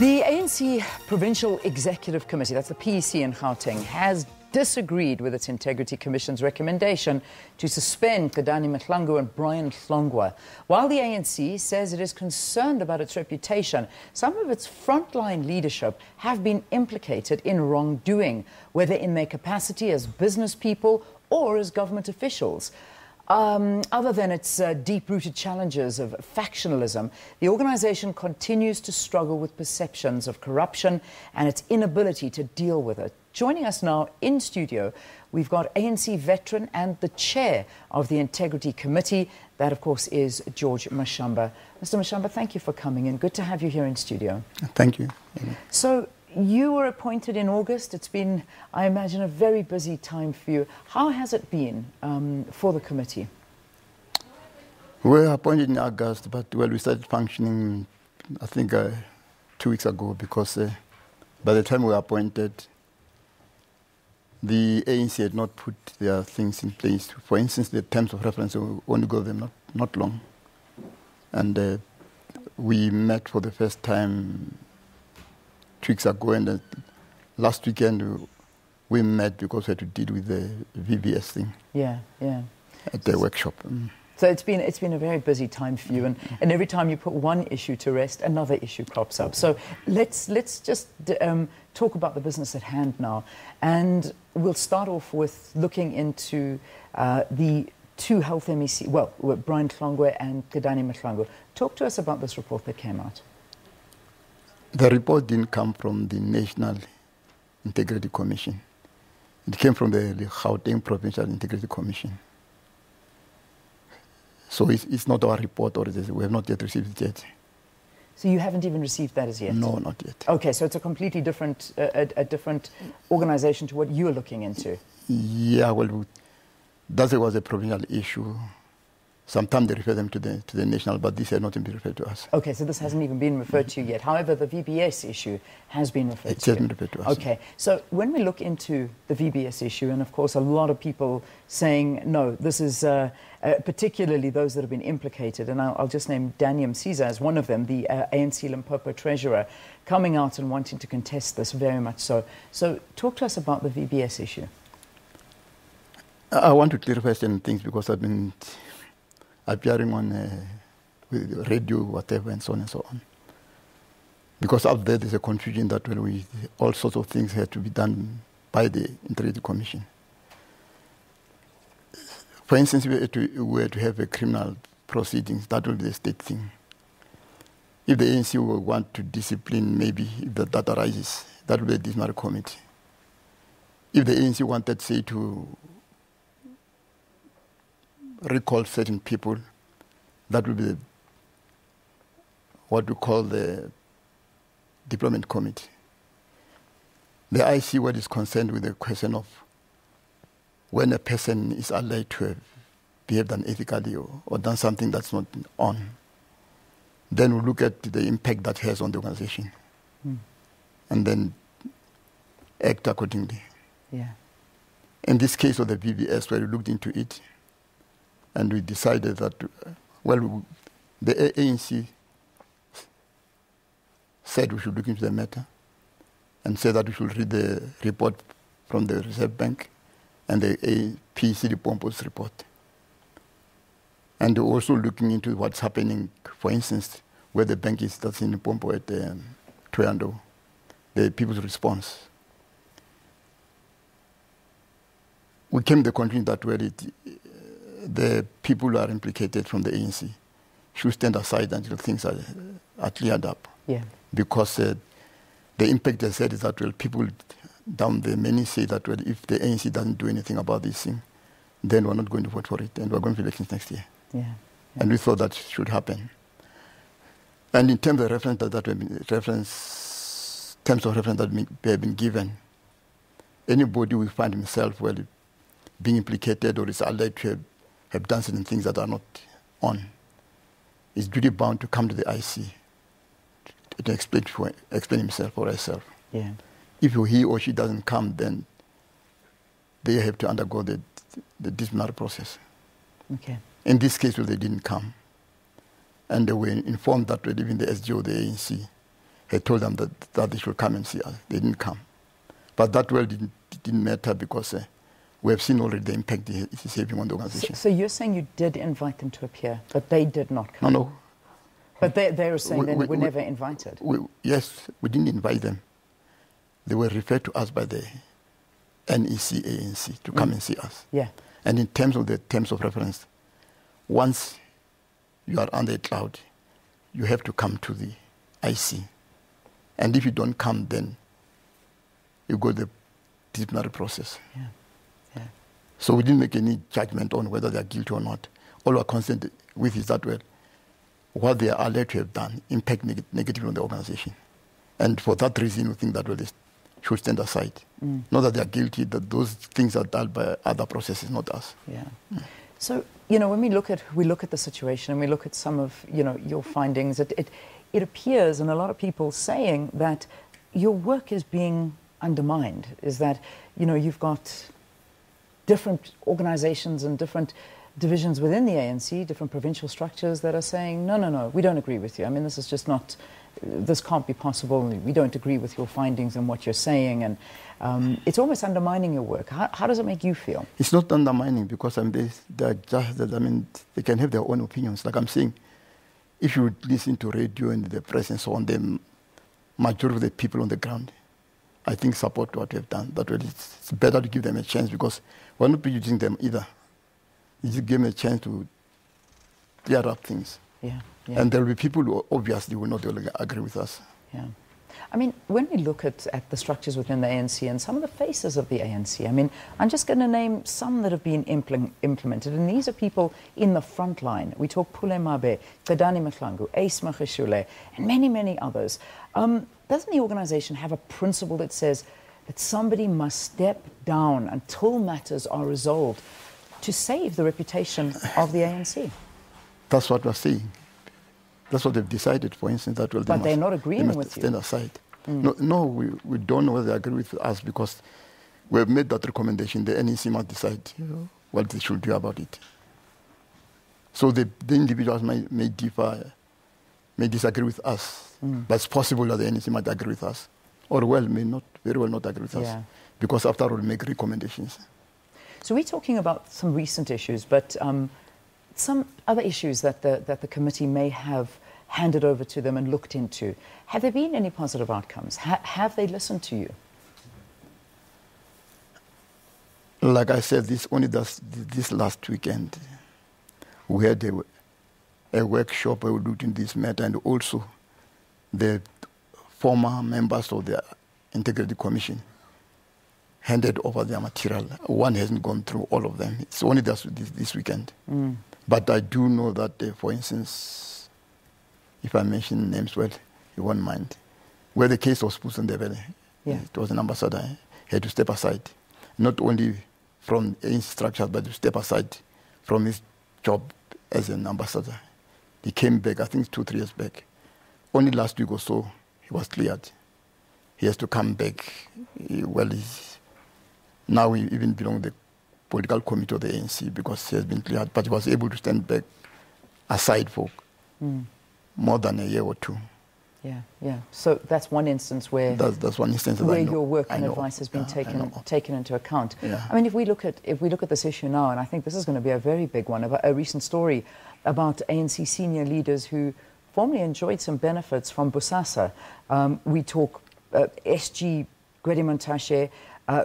The ANC Provincial Executive Committee, that's the PEC in Gauteng, has disagreed with its Integrity Commission's recommendation to suspend Qedani Mhlangu and Brian Hlongwa. While the ANC says it is concerned about its reputation, some of its frontline leadership have been implicated in wrongdoing, whether in their capacity as business people or as government officials. Other than its deep-rooted challenges of factionalism, the organization continues to struggle with perceptions of corruption and its inability to deal with it. Joining us now in studio, we've got ANC veteran and the chair of the Integrity Committee. That, of course, is George Mashamba. Mr. Mashamba, thank you for coming in. Good to have you here in studio. Thank you. So, you were appointed in August. It's been, I imagine, a very busy time for you. How has it been for the committee? We were appointed in August, but well, we started functioning, I think, 2 weeks ago, because by the time we were appointed, the ANC had not put their things in place. For instance, the terms of reference, we only got them not long. And we met for the first time 2 weeks ago, and last weekend we met because we had to deal with the VBS thing. Yeah, yeah. At the workshop. So it's been a very busy time for you, and every time you put one issue to rest, another issue crops up. So let's just talk about the business at hand now, and we'll start off with looking into the two health MEC, well, Brian Hlongwa and Qedani Mhlangu. Talk to us about this report that came out. The report didn't come from the National Integrity Commission. It came from the Gauteng Provincial Integrity Commission. So it's not our report, or we have not yet received it yet. So you haven't even received that as yet? No, not yet. Okay, so it's a completely different, a different organization to what you're looking into. Yeah, well, that was a provincial issue. Sometimes they refer them to the national, but this has not been referred to us. Okay, so this hasn't even been referred to yet. However, the VBS issue has been referred to. It hasn't been referred to us. Okay, so when we look into the VBS issue, and of course a lot of people saying, no, this is particularly those that have been implicated, and I'll just name Daniel Caesar as one of them, the ANC Limpopo treasurer, coming out and wanting to contest this very much so. So talk to us about the VBS issue. I want to clarify certain things because I've been appearing on with radio, whatever, and so on and so on. Because up there, there's a confusion that all sorts of things had to be done by the Integrity Commission. For instance, we were to have a criminal proceedings. That would be the state thing. If the ANC will want to discipline, maybe if that arises, that would be a disciplinary committee. If the ANC wanted, say, to recall certain people, that would be what we call the deployment committee. The IC word is concerned with the question of when a person is alleged to have behaved unethically or done something that's not on. Then we look at the impact that has on the organization and then act accordingly. Yeah. In this case of the VBS, where we looked into it, and we decided that, well, the ANC said we should look into the matter and said that we should read the report from the Reserve Bank and the APCD Pompos report. And also looking into what's happening, for instance, where the bank is that's in Pompo at Toyando, the people's response. We came to the conclusion that where the people who are implicated from the ANC should stand aside until things are cleared up. Yeah. Because the impact they said is that, well, people down there, many say that, well, if the ANC doesn't do anything about this thing, then we're not going to vote for it and we're going to elections next year. Yeah. Yeah. And we thought that should happen. And in terms of reference that have been given, anybody will find himself, well, being implicated or is alleged to have done certain things that are not on, is duty bound to come to the IC to explain himself or herself. Yeah. If he or she doesn't come, then they have to undergo the disciplinary process. Okay. In this case, well, they didn't come. And they were informed that even the SGO, the ANC, had told them that they should come and see us. They didn't come. But that well didn't matter because we have seen already the impact it is having on the organization. So you're saying you did invite them to appear, but they did not come? No, no. But they were saying they were never invited? Yes, we didn't invite them. They were referred to us by the NEC, ANC to come and see us. Yeah. And in terms of the terms of reference, once you are under a cloud, you have to come to the IC. And if you don't come, then you go the disciplinary process. Yeah. Yeah. So we didn't make any judgment on whether they are guilty or not. All we are concerned with is that, well, what they are alleged to have done impact negatively on the organization. And for that reason, we think that, well, they should stand aside. Mm. Not that they are guilty, that those things are done by other processes, not us. Yeah. Mm. So, you know, when we look at the situation and we look at some of, you know, your findings, it appears, and a lot of people saying, that your work is being undermined, is that, you know, you've got different organizations and different divisions within the ANC, different provincial structures that are saying, no, no, no, we don't agree with you. I mean, this is just not, this can't be possible. We don't agree with your findings and what you're saying. And it's almost undermining your work. How does it make you feel? It's not undermining because they're just, I mean, they can have their own opinions. Like I'm saying, if you listen to radio and the press and so on, the majority of the people on the ground, I think, support what we have done. That really, it's better to give them a chance because we're not prejudicing them either. You just give them a chance to clear up things. Yeah, yeah. And there will be people who obviously will not agree with us. Yeah. I mean, when we look at the structures within the ANC and some of the faces of the ANC, I mean, I'm just going to name some that have been implemented. And these are people in the front line. We talk Pule Mabe, Qedani Mhlangu, Ace Maheshule, and many, many others. Doesn't the organization have a principle that says that somebody must step down until matters are resolved to save the reputation of the ANC? That's what we're seeing. That's what they've decided, for instance, that, well, they're not agreeing with you. Stand aside. Mm. No, we don't know whether they agree with us because we have made that recommendation. The NEC must decide what they should do about it. So the individuals may differ, may disagree with us, but it's possible that the NEC might agree with us, or may very well not agree with us, because after all, we make recommendations. So we're talking about some recent issues, but some other issues that the committee may have handed over to them and looked into. Have there been any positive outcomes? Have they listened to you? Like I said, this last weekend, we had a workshop where we looked into this matter, and also the former members of the Integrity Commission handed over their material. One hasn't gone through all of them. It's only this weekend. Mm. But I do know that, for instance, if I mention names, well, you won't mind. Where the case was put on the belly, it was an ambassador had to step aside, not only from any structure, but to step aside from his job as an ambassador. He came back, I think, 2-3 years back. Only last week or so, he was cleared. He has to come back. Now he even belongs to the political committee of the ANC because he has been cleared, but he was able to stand back aside for more than a year or two. Yeah, yeah. So that's one instance where your work and advice has been taken into account. Yeah. I mean, if we look at this issue now, and I think this is going to be a very big one, about a recent story about ANC senior leaders who formerly enjoyed some benefits from Bosasa. We talk SG Gwede Montashe,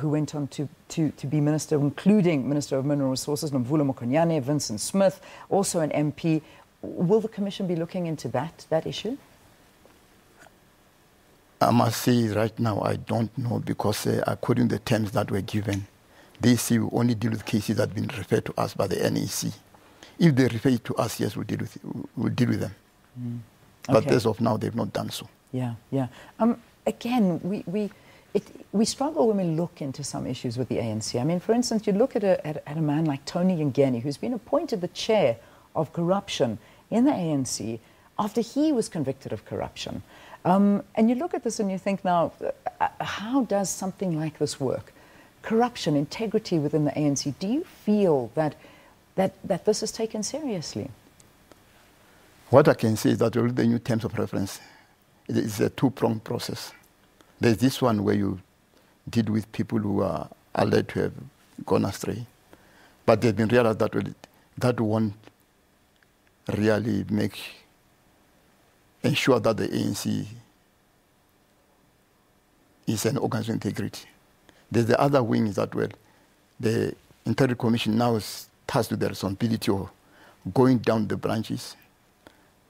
who went on to be minister, including Minister of Mineral Resources, Nomvula Mokonyane, Vincent Smith, also an MP. Will the Commission be looking into that issue? I must say right now I don't know because according to the terms that were given, they say we only deal with cases that have been referred to us by the NEC. If they refer it to us, yes, we'll deal with them. Mm. Okay. But as of now, they've not done so. Yeah, yeah. Again, we struggle when we look into some issues with the ANC. I mean, for instance, you look at a man like Tony Yengeni, who's been appointed the chair of corruption in the ANC after he was convicted of corruption. And you look at this and you think, now, how does something like this work? Corruption, integrity within the ANC. Do you feel that this is taken seriously? What I can say is that the new terms of reference It's a two-pronged process. There's this one where you deal with people who are alleged to have gone astray, but they've been realized that that won't really ensure that the ANC is an organization of integrity. There's the other wing is that, well, the Integrity Commission now is tasked with the responsibility of going down the branches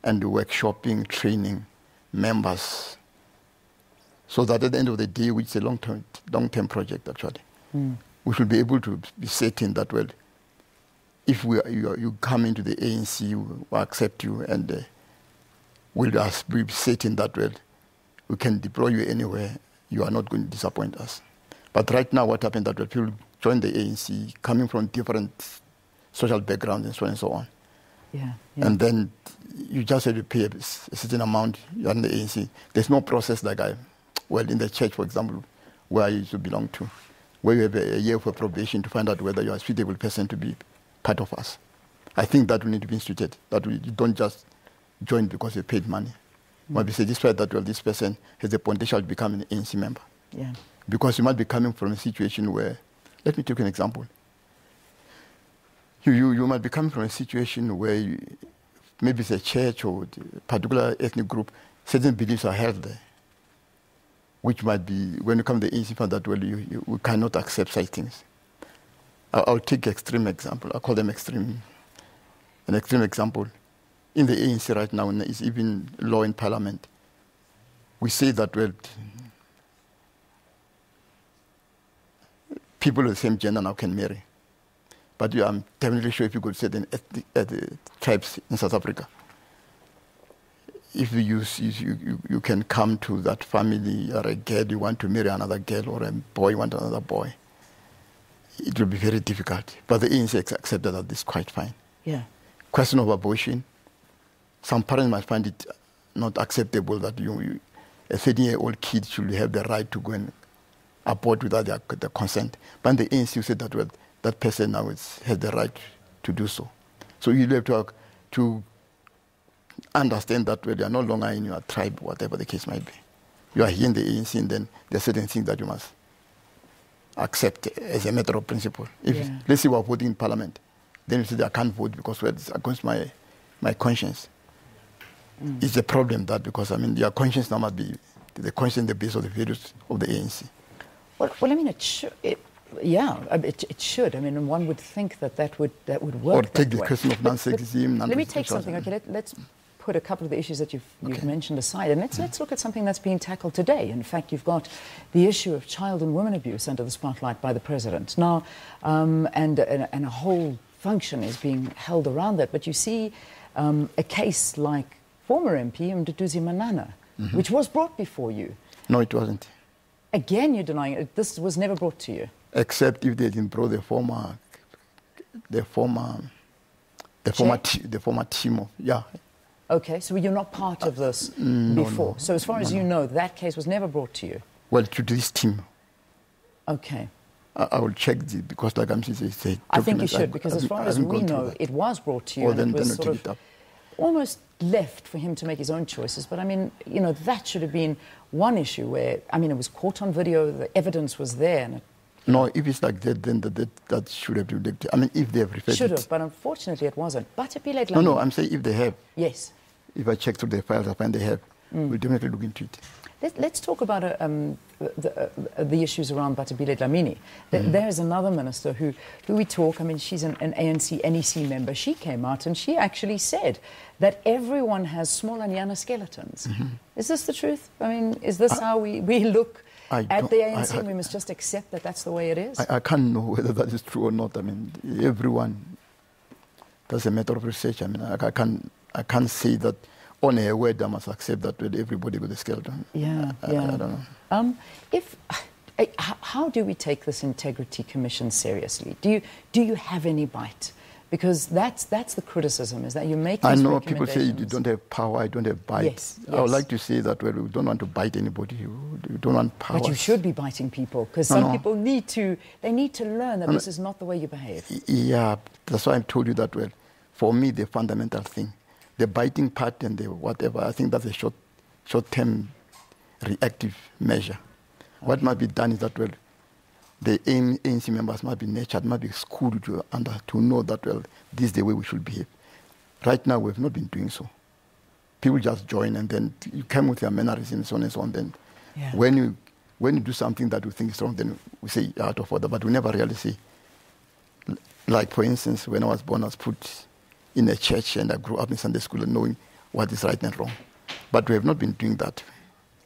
and workshopping, training members, so that at the end of the day, which is a long-term project actually, we should be able to be certain that, well, if you come into the ANC, we accept you, and we'll be certain that, well, we can deploy you anywhere. You are not going to disappoint us. But right now, what happened that people join the ANC coming from different social backgrounds and so on and so on. Yeah. And then you just have to pay a certain amount. You're in the ANC. There's no process like in the church, for example, where I used to belong to, where you have a year for probation to find out whether you're a suitable person to be part of us. I think that we need to be instituted, that you don't just join because you paid money. Might be satisfied that, well, this person has the potential to become an ANC member. Yeah. Because you might be coming from a situation where, let me take an example. You might be coming from a situation where maybe it's a church or a particular ethnic group, certain beliefs are held there, which might be, when you come to the ANC, that, well, you cannot accept such things. I'll take extreme example. I call them extreme. An extreme example. In the ANC right now, it's even law in parliament. We say that, well, people of the same gender now can marry. But I'm definitely sure if you go to certain tribes in South Africa, if you can come to that family, or a girl, you want to marry another girl, or a boy, you want another boy, it will be very difficult. But the ANC accepted that this is quite fine. Yeah. Question of abortion, some parents might find it not acceptable that a 13-year-old kid should have the right to go and abort without their consent. But the ANC said that, well, that person now has the right to do so. So you have to understand that, well, you are no longer in your tribe, whatever the case might be. You are here in the ANC, and then there are certain things that you must accept as a matter of principle. Let's say we are voting in parliament. Then you say, I can't vote because it's against my conscience. It's a problem that, because, I mean, your conscience now must be the conscience, the base of the values of the ANC. Well, I mean, it should. I mean, one would think that that would work. Or take the question of non-sexism. Let me take something. Okay, let's put a couple of the issues that you've mentioned aside, and let's look at something that's being tackled today. In fact, you've got the issue of child and women abuse under the spotlight by the president now, and a whole function is being held around that. But you see a case like former MP Mduduzi Manana, which was brought before you. No, it wasn't. Again, you're denying it. This was never brought to you. Except if they didn't brought the former team of, yeah. Okay, so you're not part of this before. No. So as far as you know, that case was never brought to you. Well, to this team. Okay. I will check this because, like I'm saying, I think you should, because as far as we know, it was brought to you, and it was sort of almost left for him to make his own choices. But I mean, you know, that should have been one issue where, I mean, it was caught on video, the evidence was there. And no, if it's like that, then that should have been. I mean, if they have referred, should have, but unfortunately, it wasn't. Bata Bile Dlamini. No, I'm saying if they have. Yes. If I check through their files, I find they have. We'll definitely look into it. Let's talk about the issues around Bata Bile Dlamini. There's another minister who we talk, I mean, she's an ANC, NEC member. She came out and she actually said that everyone has small anyana skeletons. Is this the truth? I mean, is this how we look at the ANC? We must just accept that that's the way it is? I can't know whether that is true or not. I mean, everyone, that's a matter of research. I mean, I can't say that on a word, I must accept that with everybody with a skeleton. Yeah, I don't know. How do we take this Integrity Commission seriously? Do you have any bite? Because that's the criticism, is that you make. I know people say you don't have power, I don't have bite. Yes. I would like to say that, well, we don't want to bite anybody. You don't want power. But you should be biting people, because some people need to learn that this is not the way you behave. Yeah, that's why I told you that. Well, for me, the fundamental thing. The biting part and the whatever, I think that's a short short-term reactive measure. What might be done is that, well, the ANC members might be nurtured, might be schooled to know that, well, this is the way we should behave. Right now, we've not been doing so. People just join and then you come with your mannerisms and so on and so on. Then when you do something that we think is wrong, then we say out of order, but we never really say. Like, for instance, when I was born, I was put in a church and I grew up in Sunday school and knowing what is right and wrong. But we have not been doing that.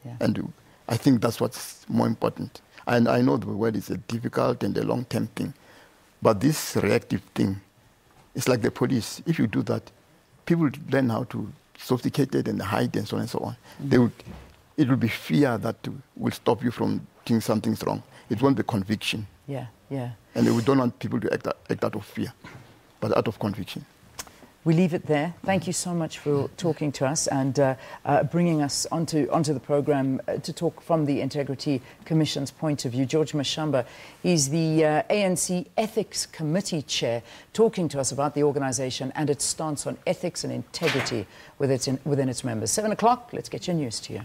Yeah. And I think that's what's more important. And I know the word is a difficult and a long-term thing. But this reactive thing, it's like the police. If you do that, people learn how to sophisticate it and hide and so on and so on. Mm-hmm. It will be fear that will stop you from doing something's wrong. It won't be conviction. Yeah, yeah. And we don't want people to act out of fear, but out of conviction. We leave it there. Thank you so much for talking to us and bringing us onto the programme to talk from the Integrity Commission's point of view. George Mashamba is the ANC Ethics Committee Chair, talking to us about the organisation and its stance on ethics and integrity within its members. 7 o'clock, let's get your news to you.